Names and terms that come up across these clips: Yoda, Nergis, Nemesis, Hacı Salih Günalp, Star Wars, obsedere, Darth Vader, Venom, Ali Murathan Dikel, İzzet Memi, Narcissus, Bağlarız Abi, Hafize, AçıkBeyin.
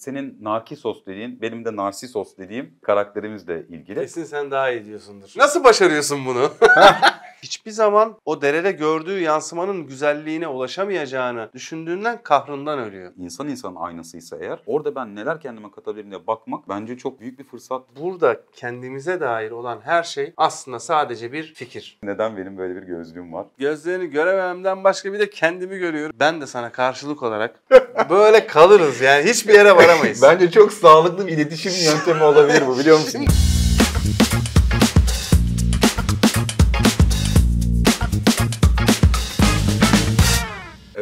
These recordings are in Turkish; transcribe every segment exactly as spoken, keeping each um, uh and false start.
Senin Narcissus dediğin, benim de Narcissus dediğim karakterimizle ilgili. Kesin sen daha iyi diyorsundur. Nasıl başarıyorsun bunu? Hiçbir zaman o derede gördüğü yansımanın güzelliğine ulaşamayacağını düşündüğünden kahrından ölüyor. İnsan insanın aynasıysa eğer, orada ben neler kendime katabilirim diye bakmak bence çok büyük bir fırsat. Burada kendimize dair olan her şey aslında sadece bir fikir. Neden benim böyle bir gözlüğüm var? Gözlerini görememden başka bir de kendimi görüyorum. Ben de sana karşılık olarak böyle kalırız yani, hiçbir yere varamayız. Bence çok sağlıklı bir iletişim yöntemi olabilir bu, biliyor musun?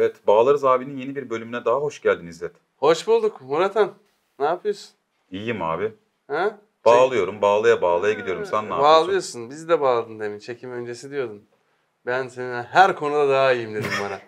Evet, Bağlarız abinin yeni bir bölümüne daha hoş geldin İzzet. Hoş bulduk Murathan. Ne yapıyorsun? İyiyim abi. Ha? Bağlıyorum, bağlaya bağlaya gidiyorum. Sen ne yapıyorsun? Bağlıyorsun, bizi de bağladın demin. Çekim öncesi diyordun. Ben senin her konuda daha iyiyim dedim bana.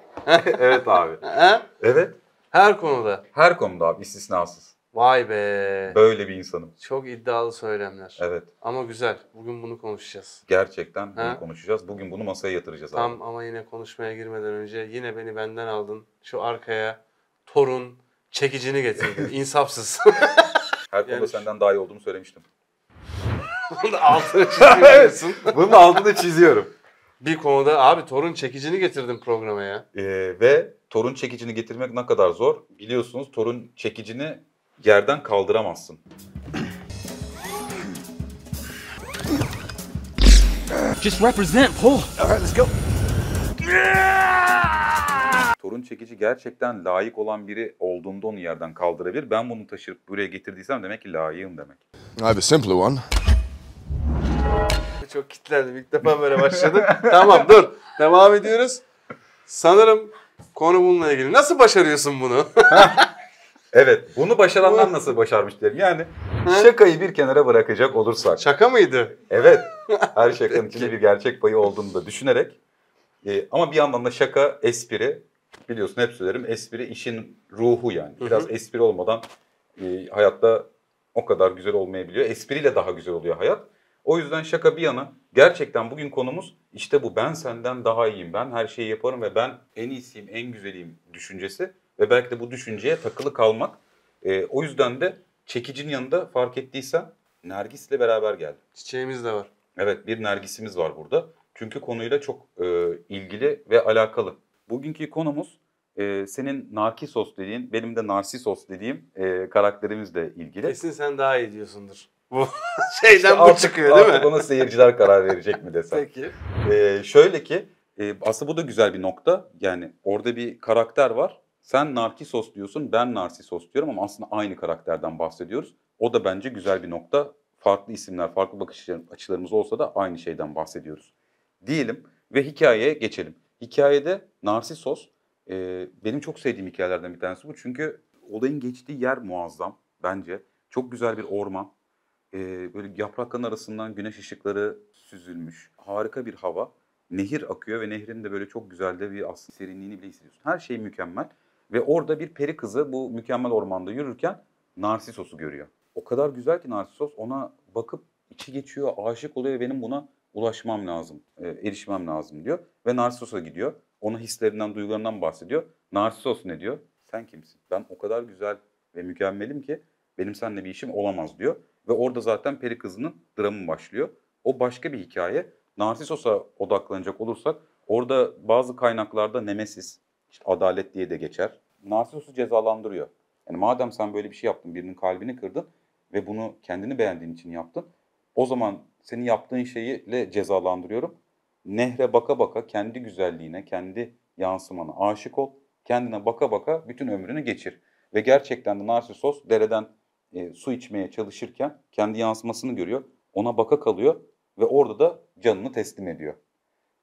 Evet abi. Ha? Evet. Her konuda. Her konuda abi, istisnasız. Vay be. Böyle bir insanım. Çok iddialı söylemler. Evet. Ama güzel. Bugün bunu konuşacağız. Gerçekten bunu ha? konuşacağız. Bugün bunu masaya yatıracağız Tam, abi. Tam ama yine konuşmaya girmeden önce yine beni benden aldın. Şu arkaya torun çekicini getirdin. İnsafsız. Her konuda yani senden daha iyi olduğumu söylemiştim. Bunun da altını çiziyorsun. Bunun altını çiziyorum. Bir konuda abi torun çekicini getirdim programa ya. Ee, ve torun çekicini getirmek ne kadar zor. Biliyorsunuz torun çekicini yerden kaldıramazsın. Just represent, pull. Alright, let's go. Torun çekici gerçekten layık olan biri olduğunda onu yerden kaldırabilir. Ben bunu taşırıp buraya getirdiysem demek ki layığım demek. I the simpler one. Çok kitlendim. İlk defa böyle başladık. Tamam, dur. Devam ediyoruz. Sanırım konu bununla ilgili. Nasıl başarıyorsun bunu? Evet, bunu başaranlar nasıl başarmış derim. Yani şakayı bir kenara bırakacak olursak. Şaka mıydı? Evet, her şakanın içinde bir gerçek payı olduğunu da düşünerek. E, ama bir yandan da şaka, espri, biliyorsun hep söylerim, espri işin ruhu yani. Biraz Hı-hı. espri olmadan e, hayatta o kadar güzel olmayabiliyor. Espriyle daha güzel oluyor hayat. O yüzden şaka bir yana, gerçekten bugün konumuz işte bu. Ben senden daha iyiyim, ben her şeyi yaparım ve ben en iyisiyim, en güzeliyim düşüncesi. Ve belki de bu düşünceye takılı kalmak. E, o yüzden de çekicinin yanında fark ettiysen Nergis'le beraber geldi. Çiçeğimiz de var. Evet, bir Nergis'imiz var burada. Çünkü konuyla çok e, ilgili ve alakalı. Bugünkü konumuz e, senin Narcissus dediğin, benim de Narcissus dediğim e, karakterimizle ilgili. Kesin sen daha iyi diyorsundur. Bu şeyden işte bu artık, çıkıyor değil artık mi? Artık ona seyirciler karar verecek mi desem. Peki. E, şöyle ki e, aslında bu da güzel bir nokta. Yani orada bir karakter var. Sen Narcissus diyorsun, ben Narcissus diyorum ama aslında aynı karakterden bahsediyoruz. O da bence güzel bir nokta. Farklı isimler, farklı bakış açılarımız olsa da aynı şeyden bahsediyoruz. Diyelim ve hikayeye geçelim. Hikayede Narcissus, e, benim çok sevdiğim hikayelerden bir tanesi bu. Çünkü olayın geçtiği yer muazzam bence. Çok güzel bir orman. E, böyle yaprakların arasından güneş ışıkları süzülmüş. Harika bir hava. Nehir akıyor ve nehrin de böyle çok güzel de bir aslında serinliğini bile hissediyorsun. Her şey mükemmel. Ve orada bir peri kızı bu mükemmel ormanda yürürken Narcissus'u görüyor. O kadar güzel ki Narcissus ona bakıp içi geçiyor, aşık oluyor ve benim buna ulaşmam lazım, e, erişmem lazım diyor. Ve Narcissus'a gidiyor. Ona hislerinden, duygularından bahsediyor. Narcissus ne diyor? Sen kimsin? Ben o kadar güzel ve mükemmelim ki benim seninle bir işim olamaz diyor. Ve orada zaten peri kızının dramı başlıyor. O başka bir hikaye. Narcissus'a odaklanacak olursak orada bazı kaynaklarda Nemesis, İşte adalet diye de geçer. Narcissus'u cezalandırıyor. Yani madem sen böyle bir şey yaptın, birinin kalbini kırdın ve bunu kendini beğendiğin için yaptın, o zaman senin yaptığın şeyiyle cezalandırıyorum. Nehre baka baka kendi güzelliğine, kendi yansımana aşık ol. Kendine baka baka bütün ömrünü geçir. Ve gerçekten de Narcissus dereden e, su içmeye çalışırken kendi yansımasını görüyor. Ona baka kalıyor ve orada da canını teslim ediyor.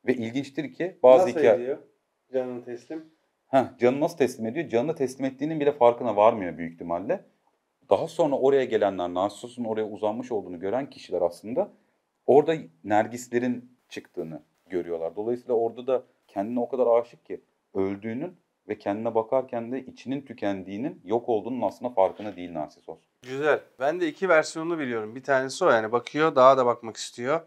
Ve ilginçtir ki bazı Nasıl hikaye... ediyor? Canını teslim? Heh, canı nasıl teslim ediyor? Canını teslim ettiğinin bile farkına varmıyor büyük ihtimalle. Daha sonra oraya gelenler, Narcissus'un oraya uzanmış olduğunu gören kişiler aslında orada Nergislerin çıktığını görüyorlar. Dolayısıyla orada da kendine o kadar aşık ki öldüğünün ve kendine bakarken de içinin tükendiğinin, yok olduğunun aslında farkına değil Narcissus. Güzel. Ben de iki versiyonunu biliyorum. Bir tanesi o yani bakıyor, daha da bakmak istiyor.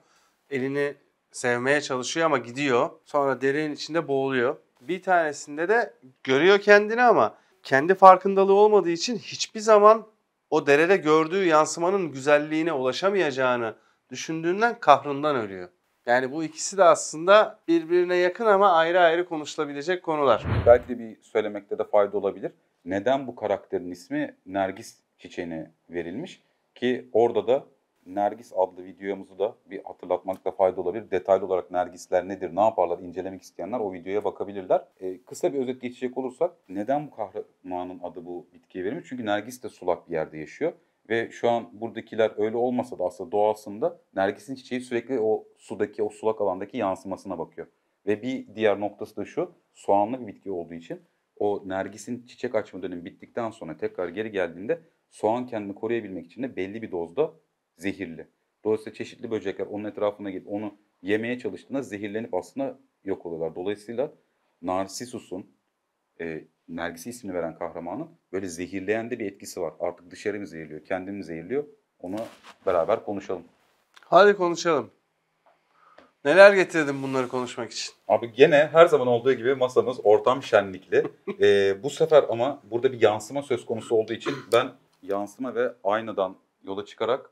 Elini sevmeye çalışıyor ama gidiyor. Sonra derin içinde boğuluyor. Bir tanesinde de görüyor kendini ama kendi farkındalığı olmadığı için hiçbir zaman o derede gördüğü yansımanın güzelliğine ulaşamayacağını düşündüğünden kahrından ölüyor. Yani bu ikisi de aslında birbirine yakın ama ayrı ayrı konuşulabilecek konular. Belki de bir söylemekte de fayda olabilir. Neden bu karakterin ismi Nergis çiçeğine verilmiş? Ki orada da Nergis adlı videomuzu da bir hatırlatmakta fayda olabilir. Detaylı olarak Nergisler nedir, ne yaparlar incelemek isteyenler o videoya bakabilirler. Ee, kısa bir özet geçecek olursak neden bu kahramanın adı bu bitkiye verilmiş? Çünkü Nergis de sulak bir yerde yaşıyor. Ve şu an buradakiler öyle olmasa da aslında doğasında Nergis'in çiçeği sürekli o sudaki, o sulak alandaki yansımasına bakıyor. Ve bir diğer noktası da şu, soğanlı bir bitki olduğu için o Nergis'in çiçek açma dönemi bittikten sonra tekrar geri geldiğinde soğan kendini koruyabilmek için de belli bir dozda zehirli. Dolayısıyla çeşitli böcekler onun etrafına gelip onu yemeye çalıştığında zehirlenip aslında yok oluyorlar. Dolayısıyla Narcissus'un, e, Nergis'e ismini veren kahramanın böyle zehirleyen de bir etkisi var. Artık dışarı mı zehirliyor, kendini mi zehirliyor? Onu beraber konuşalım. Hadi konuşalım. Neler getirdin bunları konuşmak için? Abi gene her zaman olduğu gibi masamız ortam şenlikli. ee, bu sefer ama burada bir yansıma söz konusu olduğu için ben yansıma ve aynadan yola çıkarak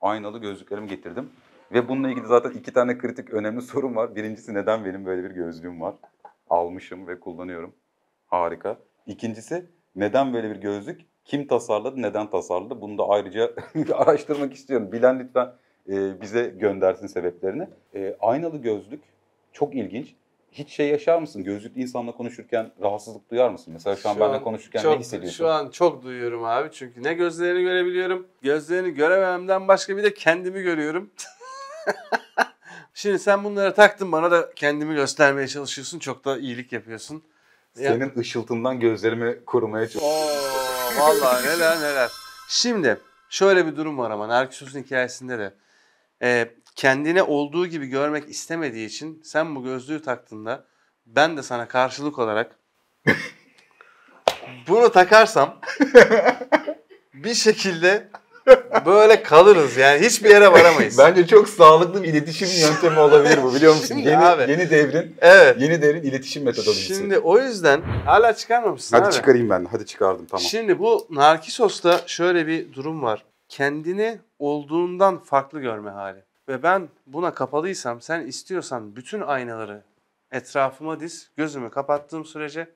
aynalı gözlüklerimi getirdim. Ve bununla ilgili zaten iki tane kritik önemli sorum var. Birincisi neden benim böyle bir gözlüğüm var? Almışım ve kullanıyorum. Harika. İkincisi neden böyle bir gözlük? Kim tasarladı, neden tasarladı? Bunu da ayrıca araştırmak istiyorum. Bilen lütfen e, bize göndersin sebeplerini. E, aynalı gözlük çok ilginç. Hiç şey yaşar mısın? Gözlüklü insanla konuşurken rahatsızlık duyar mısın? Mesela şu an, şu an benimle konuşurken çok, ne hissediyorsun? Şu an çok duyuyorum abi. Çünkü ne gözlerini görebiliyorum. Gözlerini görememden başka bir de kendimi görüyorum. Şimdi sen bunları taktın, bana da kendimi göstermeye çalışıyorsun. Çok da iyilik yapıyorsun. Senin ya, ışıltından gözlerimi korumaya çalışıyorum. Oo, vallahi neler neler. Şimdi şöyle bir durum var ama Narcissus'un hikayesinde de. E, kendine olduğu gibi görmek istemediği için sen bu gözlüğü taktığında ben de sana karşılık olarak bunu takarsam bir şekilde böyle kalırız yani hiçbir yere varamayız. Bence çok sağlıklı bir iletişim yöntemi olabilir bu, biliyor musun? Yeni, abi, yeni devrin, evet, yeni devrin iletişim metodolojisi. Şimdi o yüzden hala çıkarmamışsın. Hadi abi, çıkarayım ben de. Hadi çıkardım, tamam. Şimdi bu Narcissus'ta şöyle bir durum var. Kendini olduğundan farklı görme hali. Ve ben buna kapalıysam, sen istiyorsan bütün aynaları etrafıma diz, gözümü kapattığım sürece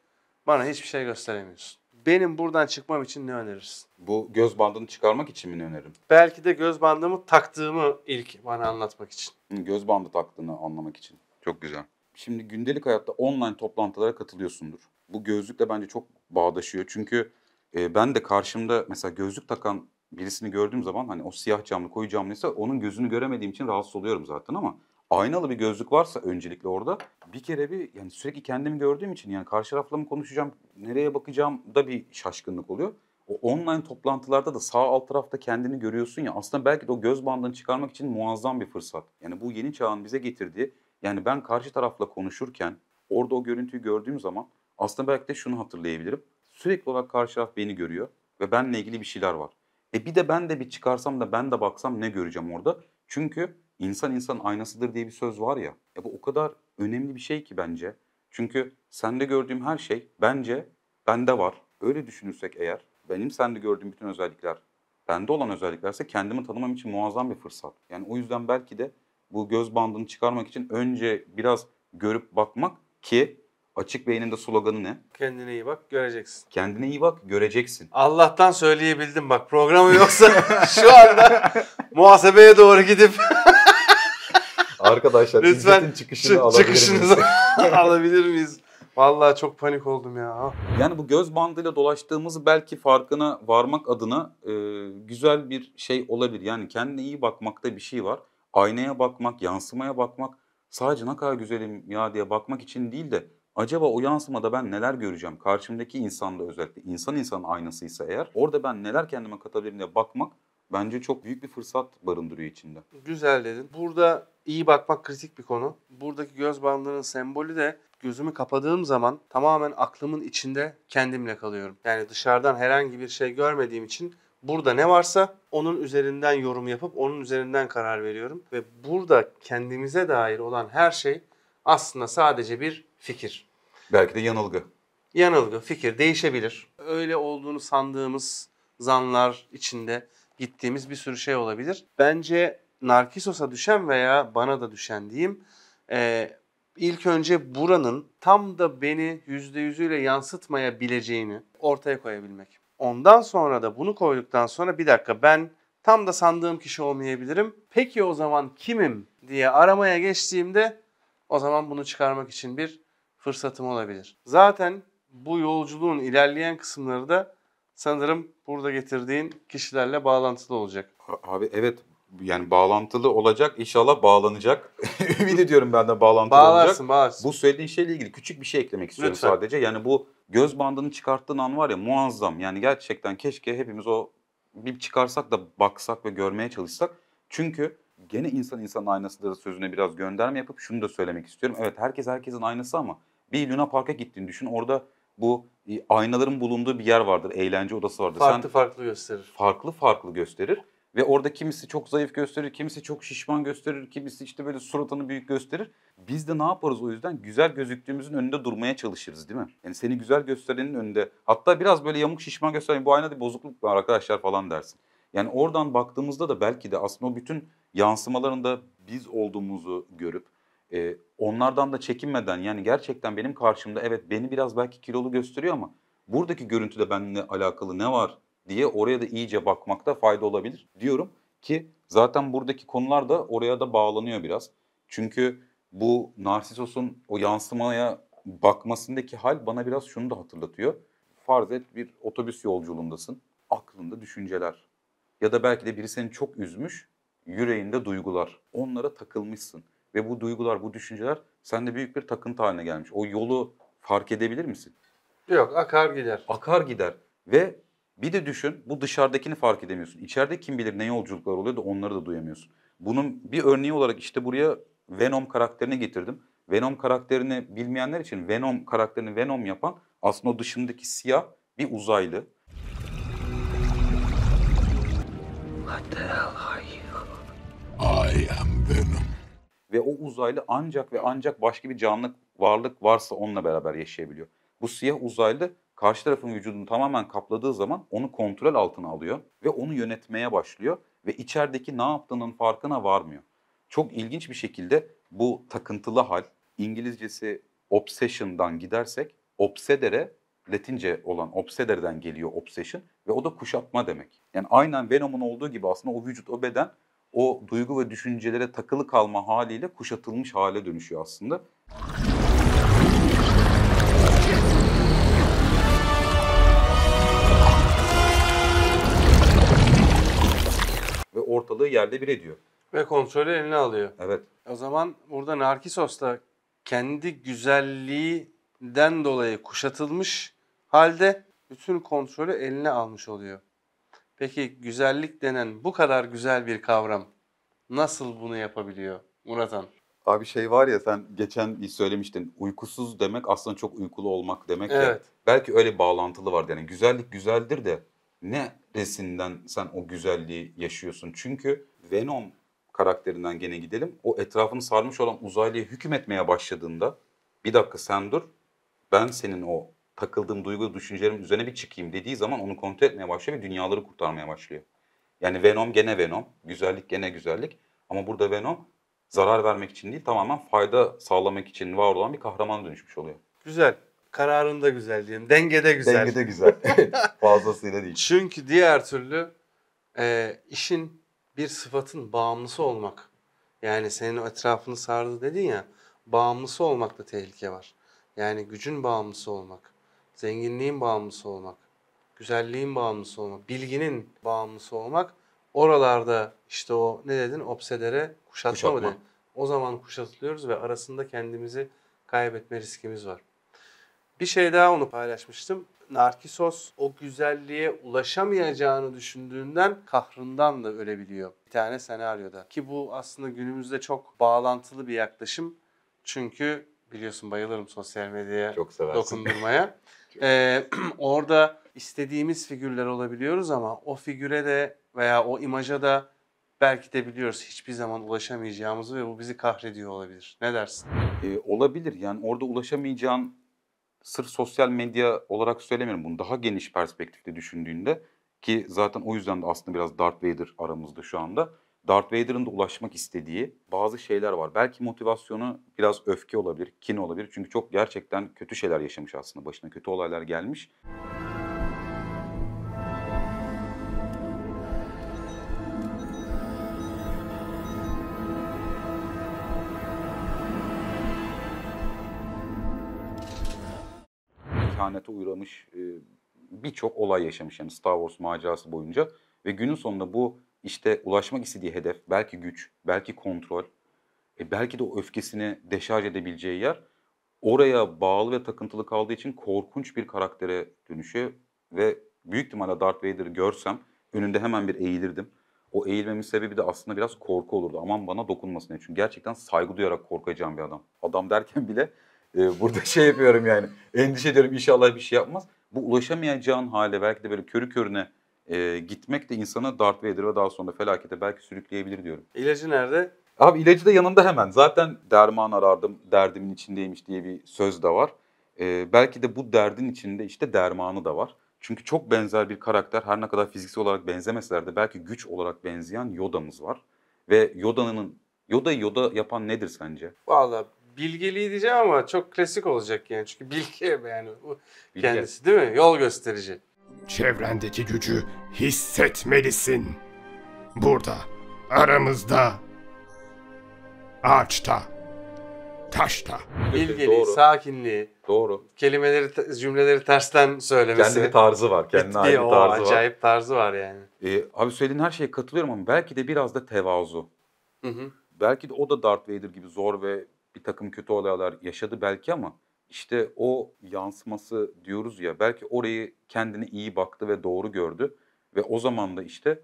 bana hiçbir şey gösteremiyorsun. Benim buradan çıkmam için ne önerirsin? Bu göz bandını çıkarmak için mi ne öneririm? Belki de göz bandımı taktığımı ilk bana anlatmak için. Göz bandı taktığını anlamak için. Çok güzel. Şimdi gündelik hayatta online toplantılara katılıyorsundur. Bu gözlükle bence çok bağdaşıyor. Çünkü ben de karşımda mesela gözlük takan birisini gördüğüm zaman hani o siyah camlı, koyu camlıysa onun gözünü göremediğim için rahatsız oluyorum zaten ama aynalı bir gözlük varsa öncelikle orada bir kere bir yani sürekli kendimi gördüğüm için yani karşı tarafla mı konuşacağım, nereye bakacağım da bir şaşkınlık oluyor. O online toplantılarda da sağ alt tarafta kendini görüyorsun ya, aslında belki de o göz bandını çıkarmak için muazzam bir fırsat. Yani bu yeni çağın bize getirdiği, yani ben karşı tarafla konuşurken orada o görüntüyü gördüğüm zaman aslında belki de şunu hatırlayabilirim. Sürekli olarak karşı taraf beni görüyor ve benimle ilgili bir şeyler var. E bir de ben de bir çıkarsam da ben de baksam ne göreceğim orada? Çünkü insan insanın aynasıdır diye bir söz var ya. E bu o kadar önemli bir şey ki bence. Çünkü sende gördüğüm her şey bence bende var. Öyle düşünürsek eğer, benim sende gördüğüm bütün özellikler bende olan özelliklerse kendimi tanımam için muazzam bir fırsat. Yani o yüzden belki de bu göz bandını çıkarmak için önce biraz görüp bakmak ki... Açık Beyin'in de sloganı ne? Kendine iyi bak, göreceksin. Kendine iyi bak, göreceksin. Allah'tan söyleyebildim bak. Programı yoksa şu anda muhasebeye doğru gidip... Arkadaşlar lütfen çıkışını çıkışınızı alabilir miyiz? Vallahi çok panik oldum ya. Yani bu göz bandıyla dolaştığımızı belki farkına varmak adına e, güzel bir şey olabilir. Yani kendine iyi bakmakta bir şey var. Aynaya bakmak, yansımaya bakmak, sadece ne kadar güzelim ya diye bakmak için değil de acaba o yansımada ben neler göreceğim? Karşımdaki insanda özellikle insan insanın aynasıysa eğer orada ben neler kendime katabilirim diye bakmak bence çok büyük bir fırsat barındırıyor içinde. Güzel dedin. Burada iyi bakmak kritik bir konu. Buradaki göz bandının sembolü de gözümü kapadığım zaman tamamen aklımın içinde kendimle kalıyorum. Yani dışarıdan herhangi bir şey görmediğim için burada ne varsa onun üzerinden yorum yapıp onun üzerinden karar veriyorum. Ve burada kendimize dair olan her şey aslında sadece bir fikir. Belki de yanılgı. yanılgı, fikir değişebilir. Öyle olduğunu sandığımız zanlar içinde gittiğimiz bir sürü şey olabilir. Bence Narcissus'a düşen veya bana da düşen diyeyim, e, ilk önce buranın tam da beni yüzde yüzüyle yansıtmayabileceğini ortaya koyabilmek. Ondan sonra da bunu koyduktan sonra bir dakika ben tam da sandığım kişi olmayabilirim. Peki o zaman kimim diye aramaya geçtiğimde o zaman bunu çıkarmak için bir fırsatım olabilir. Zaten bu yolculuğun ilerleyen kısımları da sanırım burada getirdiğin kişilerle bağlantılı olacak. Abi evet, yani bağlantılı olacak, inşallah bağlanacak. Ümit ediyorum ben de bağlantılı bağlarsın, olacak. Bağlarsın. Bu söylediğin şeyle ilgili küçük bir şey eklemek istiyorum lütfen sadece. Yani bu göz bandını çıkarttığın an var ya, muazzam. Yani gerçekten keşke hepimiz o bir çıkarsak da baksak ve görmeye çalışsak. Çünkü gene insan insanın aynasıdır sözüne biraz gönderme yapıp şunu da söylemek istiyorum. Evet, herkes herkesin aynası ama bir Luna Park'a gittiğini düşün. Orada bu aynaların bulunduğu bir yer vardır. Eğlence odası vardır. Farklı Sen farklı gösterir. Farklı farklı gösterir. Ve orada kimisi çok zayıf gösterir, kimisi çok şişman gösterir, kimisi işte böyle suratını büyük gösterir. Biz de ne yaparız o yüzden? Güzel gözüktüğümüzün önünde durmaya çalışırız, değil mi? Yani seni güzel gösterenin önünde, hatta biraz böyle yamuk şişman gösteren, bu aynada bozukluk var arkadaşlar falan dersin. Yani oradan baktığımızda da belki de aslında o bütün yansımalarında biz olduğumuzu görüp e, onlardan da çekinmeden, yani gerçekten benim karşımda evet beni biraz belki kilolu gösteriyor ama buradaki görüntüde benimle alakalı ne var diye oraya da iyice bakmakta fayda olabilir diyorum ki zaten buradaki konular da oraya da bağlanıyor biraz. Çünkü bu Narcissus'un o yansımaya bakmasındaki hal bana biraz şunu da hatırlatıyor. Farz et bir otobüs yolculuğundasın, aklında düşünceler ya da belki de biri seni çok üzmüş, yüreğinde duygular, onlara takılmışsın ve bu duygular, bu düşünceler sende büyük bir takıntı haline gelmiş. O yolu fark edebilir misin? Yok, akar gider. Akar gider ve bir de düşün, bu dışarıdakini fark edemiyorsun. İçeride kim bilir ne yolculuklar oluyor da onları da duyamıyorsun. Bunun bir örneği olarak işte buraya Venom karakterini getirdim. Venom karakterini bilmeyenler için Venom karakterini Venom yapan aslında o dışındaki siyah bir uzaylı. What the hell are you? I am Venom. Ve o uzaylı ancak ve ancak başka bir canlı varlık varsa onunla beraber yaşayabiliyor. Bu siyah uzaylı karşı tarafın vücudunu tamamen kapladığı zaman onu kontrol altına alıyor ve onu yönetmeye başlıyor ve içerideki ne yaptığının farkına varmıyor. Çok ilginç bir şekilde bu takıntılı hal, İngilizcesi obsession'dan gidersek obsedere, Latince olan obsedere'den geliyor obsession ve o da kuşatma demek. Yani aynen Venom'un olduğu gibi aslında o vücut, o beden, o duygu ve düşüncelere takılı kalma haliyle kuşatılmış hale dönüşüyor aslında. Ortalığı yerde bir ediyor. Ve kontrolü eline alıyor. Evet. O zaman burada Narcissus da kendi güzelliğinden dolayı kuşatılmış halde bütün kontrolü eline almış oluyor. Peki güzellik denen bu kadar güzel bir kavram nasıl bunu yapabiliyor Murathan? Abi şey var ya, sen geçen bir söylemiştin, uykusuz demek aslında çok uykulu olmak demek. Evet. Ya, belki öyle bağlantılı var, yani güzellik güzeldir de ne resinden sen o güzelliği yaşıyorsun? Çünkü Venom karakterinden gene gidelim. O etrafını sarmış olan uzaylıya hükmetmeye başladığında bir dakika sen dur, ben senin o takıldığım duygu düşüncelerim üzerine bir çıkayım dediği zaman onu kontrol etmeye başlıyor ve dünyaları kurtarmaya başlıyor. Yani Venom gene Venom, güzellik gene güzellik ama burada Venom zarar vermek için değil, tamamen fayda sağlamak için var olan bir kahramana dönüşmüş oluyor. Güzel. Kararında güzel diyelim. Dengede güzel. Dengede güzel. Fazlasıyla değil. Çünkü diğer türlü e, işin bir sıfatın bağımlısı olmak. Yani senin etrafını sardı dedin ya, bağımlısı olmakta tehlike var. Yani gücün bağımlısı olmak, zenginliğin bağımlısı olmak, güzelliğin bağımlısı olmak, bilginin bağımlısı olmak. Oralarda işte o ne dedin? Obsedere, kuşatma, kuşatma mı dedin? O zaman kuşatılıyoruz ve arasında kendimizi kaybetme riskimiz var. Bir şey daha onu paylaşmıştım. Narcissus o güzelliğe ulaşamayacağını düşündüğünden kahrından da ölebiliyor bir tane senaryoda. Ki bu aslında günümüzde çok bağlantılı bir yaklaşım. Çünkü biliyorsun bayılırım sosyal medyaya dokundurmaya. ee, orada istediğimiz figürler olabiliyoruz ama o figüre de veya o imaja da belki de biliyoruz hiçbir zaman ulaşamayacağımızı ve bu bizi kahrediyor olabilir. Ne dersin? Ee, olabilir, yani orada ulaşamayacağın sırf sosyal medya olarak söylemiyorum bunu. Daha geniş perspektifte düşündüğünde ki zaten o yüzden de aslında biraz Darth Vader aramızda şu anda. Darth Vader'ın da ulaşmak istediği bazı şeyler var. Belki motivasyonu biraz öfke olabilir, kin olabilir. Çünkü çok gerçekten kötü şeyler yaşamış aslında. Başına kötü olaylar gelmiş. İhanete uğramış, birçok olay yaşamış yani Star Wars macerası boyunca. Ve günün sonunda bu işte ulaşmak istediği hedef, belki güç, belki kontrol, e belki de o öfkesini deşarj edebileceği yer oraya bağlı ve takıntılı kaldığı için korkunç bir karaktere dönüşüyor. Ve büyük ihtimalle Darth Vader'ı görsem önünde hemen bir eğilirdim. O eğilmemin sebebi de aslında biraz korku olurdu. Aman bana dokunmasın. Çünkü gerçekten saygı duyarak korkacağım bir adam. Adam derken bile e, burada şey yapıyorum yani. Endişe ediyorum inşallah bir şey yapmaz. Bu ulaşamayacağın hale belki de böyle körü körüne E, gitmek de insana Darth Vader ve daha sonra felakete belki sürükleyebilir diyorum. İlacı nerede? Abi ilacı da yanımda hemen. Zaten derman arardım, derdimin içindeymiş diye bir söz de var. E, belki de bu derdin içinde işte dermanı da var. Çünkü çok benzer bir karakter, her ne kadar fiziksel olarak benzemeseler de belki güç olarak benzeyen Yoda'mız var. Ve Yoda'nın, Yoda'yı Yoda yapan nedir sence? Vallahi bilgeliği diyeceğim ama çok klasik olacak yani. Çünkü bilgi yani bilge. Kendisi değil mi? Yol gösterici. Çevrendeki gücü hissetmelisin. Burada, aramızda, ağaçta, taşta. İlgili, doğru. Sakinliği, doğru. Kelimeleri, cümleleri tersten söylemesi. Kendi bir tarzı var, kendine ait bir tarzı var. Acayip tarzı var yani. Ee, abi söylediğin her şeye katılıyorum ama belki de biraz da tevazu. Hı hı. Belki de o da Darth Vader gibi zor ve bir takım kötü olaylar yaşadı belki ama İşte o yansıması diyoruz ya, belki orayı kendine iyi baktı ve doğru gördü. Ve o zaman da işte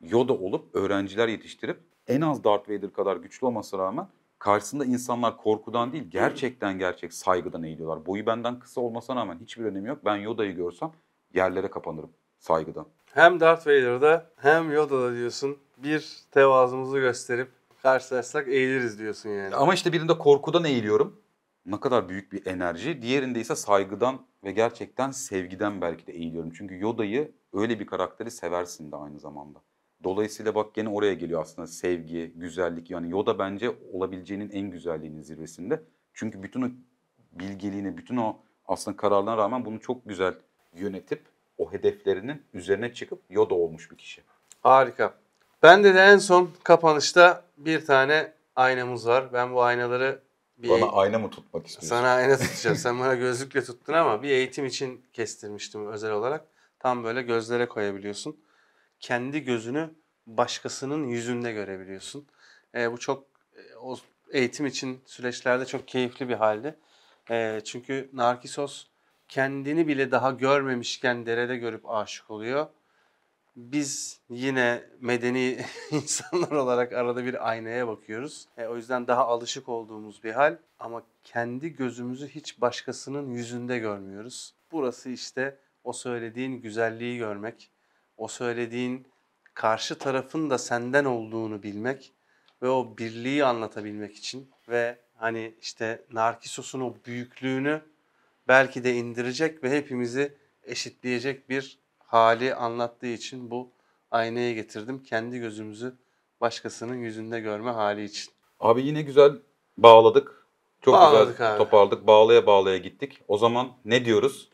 Yoda olup öğrenciler yetiştirip en az Darth Vader kadar güçlü olmasına rağmen karşısında insanlar korkudan değil gerçekten gerçek saygıdan eğiliyorlar. Boyu benden kısa olmasına rağmen hiçbir önemi yok. Ben Yoda'yı görsem yerlere kapanırım saygıdan. Hem Darth Vader'da hem Yoda'da diyorsun bir tevazumuzu gösterip karşılaşsak eğiliriz diyorsun yani. Ama işte birinde korkudan eğiliyorum. Ne kadar büyük bir enerji. Diğerinde ise saygıdan ve gerçekten sevgiden belki de eğiliyorum. Çünkü Yoda'yı öyle bir karakteri seversin de aynı zamanda. Dolayısıyla bak gene oraya geliyor aslında sevgi, güzellik. Yani Yoda bence olabileceğinin en güzelliğinin zirvesinde. Çünkü bütün o bilgeliğine, bütün o aslında kararlarına rağmen bunu çok güzel yönetip o hedeflerinin üzerine çıkıp Yoda olmuş bir kişi. Harika. Bende de en son kapanışta bir tane aynamız var. Ben bu aynaları... Bir bana ayna mı tutmak istiyorsun? Sana ayna tutacağım. Sen bana gözlükle tuttun ama bir eğitim için kestirmiştim özel olarak. Tam böyle gözlere koyabiliyorsun. Kendi gözünü başkasının yüzünde görebiliyorsun. E, bu çok o eğitim için süreçlerde çok keyifli bir haldi. E, çünkü Narcissus kendini bile daha görmemişken derede görüp aşık oluyor. Biz yine medeni insanlar olarak arada bir aynaya bakıyoruz. E, o yüzden daha alışık olduğumuz bir hal ama kendi gözümüzü hiç başkasının yüzünde görmüyoruz. Burası işte o söylediğin güzelliği görmek, o söylediğin karşı tarafın da senden olduğunu bilmek ve o birliği anlatabilmek için ve hani işte Narcissus'un o büyüklüğünü belki de indirecek ve hepimizi eşitleyecek bir hali anlattığı için bu aynaya getirdim. Kendi gözümüzü başkasının yüzünde görme hali için. Abi yine güzel bağladık. Çok bağladık güzel abi. Toparladık. Bağlaya bağlaya gittik. O zaman ne diyoruz?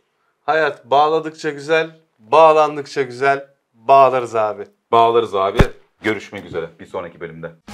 Hayat bağladıkça güzel, bağlandıkça güzel. Bağlarız abi. Bağlarız abi. Görüşmek üzere bir sonraki bölümde.